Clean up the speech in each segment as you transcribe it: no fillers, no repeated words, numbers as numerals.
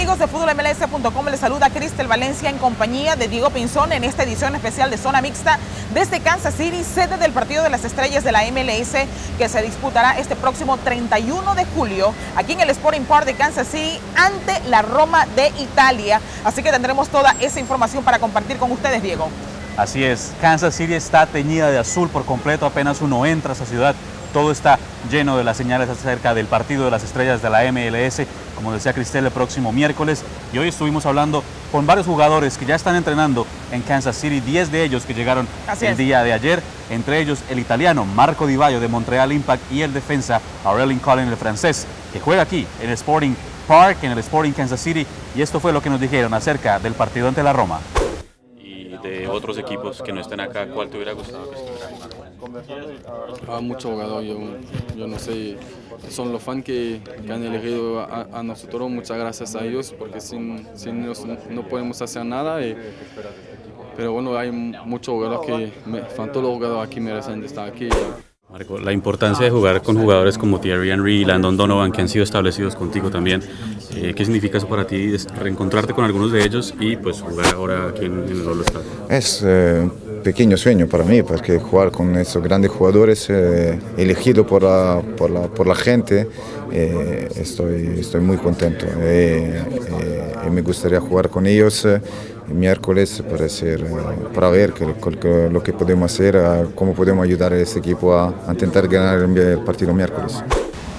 amigos de fútbolmls.com, les saluda Kristel Valencia en compañía de Diego Pinzón en esta edición especial de Zona Mixta desde Kansas City, sede del Partido de las Estrellas de la MLS, que se disputará este próximo 31 de julio aquí en el Sporting Park de Kansas City ante la Roma de Italia. Así que tendremos toda esa información para compartir con ustedes, Diego. Así es, Kansas City está teñida de azul por completo, apenas uno entra a esa ciudad. Todo está lleno de las señales acerca del Partido de las Estrellas de la MLS, como decía Kristel, el próximo miércoles. Y hoy estuvimos hablando con varios jugadores que ya están entrenando en Kansas City, 10 de ellos que llegaron el día de ayer, entre ellos el italiano Marco Di Vaio de Montreal Impact y el defensa Aurelien Collins, el francés, que juega aquí en el Sporting Park, en el Sporting Kansas City. Y esto fue lo que nos dijeron acerca del partido ante la Roma. Y de otros equipos que no estén acá, ¿cuál te hubiera gustado que estuviera ahí? Muchos jugadores, yo no sé, son los fans que han elegido a nosotros, muchas gracias a ellos, porque sin ellos no podemos hacer nada, pero bueno, hay muchos jugadores todos los jugadores aquí merecen estar aquí. Marco, la importancia de jugar con jugadores como Thierry Henry y Landon Donovan, que han sido establecidos contigo también, ¿qué significa eso para ti, reencontrarte con algunos de ellos y pues jugar ahora aquí en el All Star? Es pequeño sueño para mí, porque jugar con esos grandes jugadores elegidos por la gente, estoy muy contento. Me gustaría jugar con ellos el miércoles para ver lo que podemos hacer, cómo podemos ayudar a este equipo a intentar ganar el partido miércoles.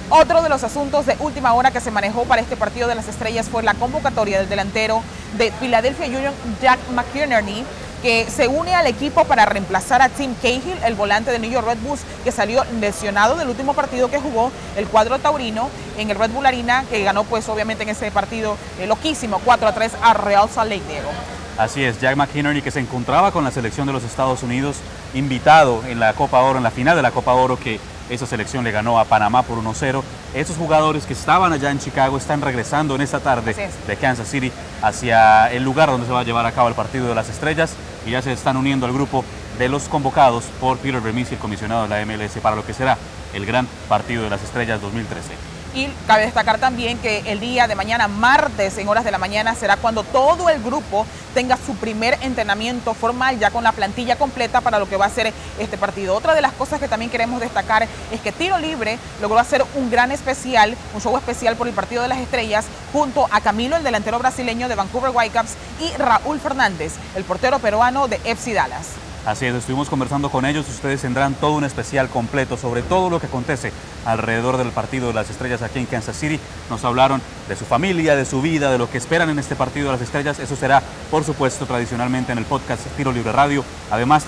Otro de los asuntos de última hora que se manejó para este Partido de las Estrellas fue la convocatoria del delantero de Philadelphia Union, Jack McInerney, que se une al equipo para reemplazar a Tim Cahill, el volante de New York Red Bulls, que salió lesionado del último partido que jugó el cuadro taurino en el Red Bull Arena, que ganó pues obviamente en ese partido loquísimo 4-3 a Real Salt Lake, Diego. Así es, Jack McInerney, que se encontraba con la selección de los Estados Unidos, invitado en la Copa Oro, en la final de la Copa Oro, que esa selección le ganó a Panamá por 1-0. Esos jugadores que estaban allá en Chicago están regresando en esta tarde de Kansas City hacia el lugar donde se va a llevar a cabo el Partido de las Estrellas, y ya se están uniendo al grupo de los convocados por Peter Vermees, el comisionado de la MLS, para lo que será el gran Partido de las Estrellas 2013. Y cabe destacar también que el día de mañana, martes, en horas de la mañana, será cuando todo el grupo tenga su primer entrenamiento formal, ya con la plantilla completa para lo que va a ser este partido. Otra de las cosas que también queremos destacar es que Tiro Libre logró hacer un gran especial, un show especial por el Partido de las Estrellas, junto a Camilo, el delantero brasileño de Vancouver Whitecaps, y Raúl Fernández, el portero peruano de FC Dallas. Así es, estuvimos conversando con ellos. Ustedes tendrán todo un especial completo sobre todo lo que acontece alrededor del Partido de las Estrellas aquí en Kansas City. Nos hablaron de su familia, de su vida, de lo que esperan en este Partido de las Estrellas. Eso será, por supuesto, tradicionalmente en el podcast Tiro Libre Radio. Además,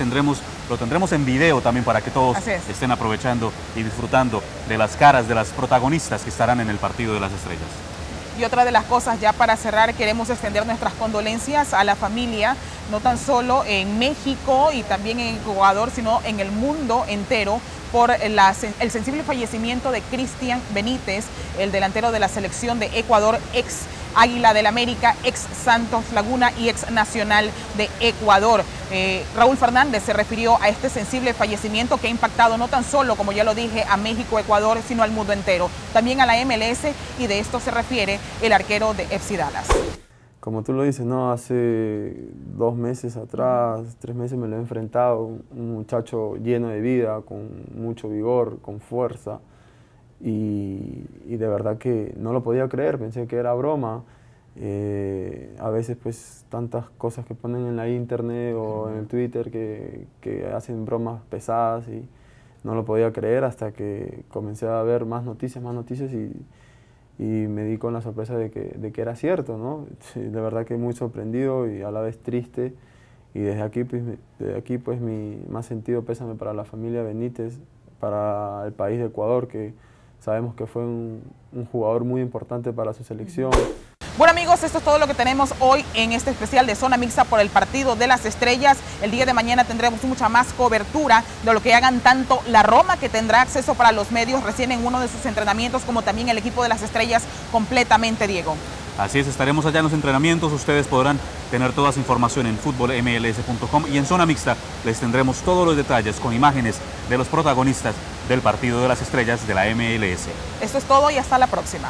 lo tendremos en video también para que todos estén aprovechando y disfrutando de las caras de las protagonistas que estarán en el Partido de las Estrellas. Y otra de las cosas, ya para cerrar, queremos extender nuestras condolencias a la familia, no tan solo en México y también en Ecuador, sino en el mundo entero, por el sensible fallecimiento de Cristian Benítez, el delantero de la selección de Ecuador, ex Águila del América, ex Santos Laguna y ex Nacional de Ecuador. Raúl Fernández se refirió a este sensible fallecimiento que ha impactado no tan solo, como ya lo dije, a México, Ecuador, sino al mundo entero, también a la MLS, y de esto se refiere el arquero de FC Dallas. Como tú lo dices, ¿no? Hace 2 meses atrás, 3 meses me lo he enfrentado, un muchacho lleno de vida, con mucho vigor, con fuerza. Y de verdad que no lo podía creer, pensé que era broma. A veces pues tantas cosas que ponen en la internet o en el Twitter que hacen bromas pesadas, y no lo podía creer hasta que comencé a ver más noticias y me di con la sorpresa de que era cierto, ¿no? De verdad que muy sorprendido y a la vez triste, y desde aquí pues mi más sentido pésame para la familia Benítez, para el país de Ecuador, que sabemos que fue un jugador muy importante para su selección. Bueno, amigos, esto es todo lo que tenemos hoy en este especial de Zona Mixta por el Partido de las Estrellas. El día de mañana tendremos mucha más cobertura de lo que hagan tanto la Roma, que tendrá acceso para los medios recién en uno de sus entrenamientos, como también el equipo de las Estrellas completamente, Diego. Así es, estaremos allá en los entrenamientos. Ustedes podrán tener toda esa información en fútbolmls.com, y en Zona Mixta les tendremos todos los detalles con imágenes de los protagonistas del Partido de las Estrellas de la MLS. Esto es todo y hasta la próxima.